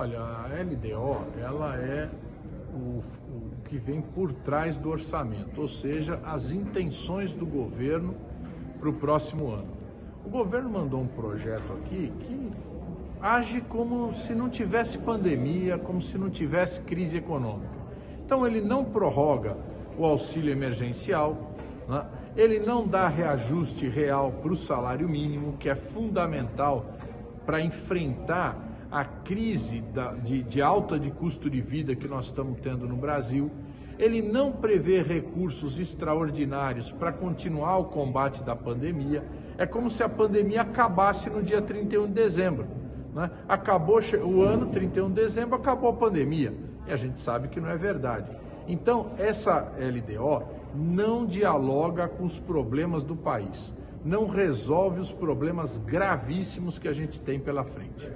Olha, a LDO, ela é o que vem por trás do orçamento, ou seja, as intenções do governo para o próximo ano. O governo mandou um projeto aqui que age como se não tivesse pandemia, como se não tivesse crise econômica. Então, ele não prorroga o auxílio emergencial, né? Ele não dá reajuste real para o salário mínimo, que é fundamental para enfrentar a crise de alta de custo de vida que nós estamos tendo no Brasil. Ele não prevê recursos extraordinários para continuar o combate da pandemia. É como se a pandemia acabasse no dia 31 de dezembro, né? Acabou o ano, 31 de dezembro, acabou a pandemia. E a gente sabe que não é verdade. Então, essa LDO não dialoga com os problemas do país, não resolve os problemas gravíssimos que a gente tem pela frente.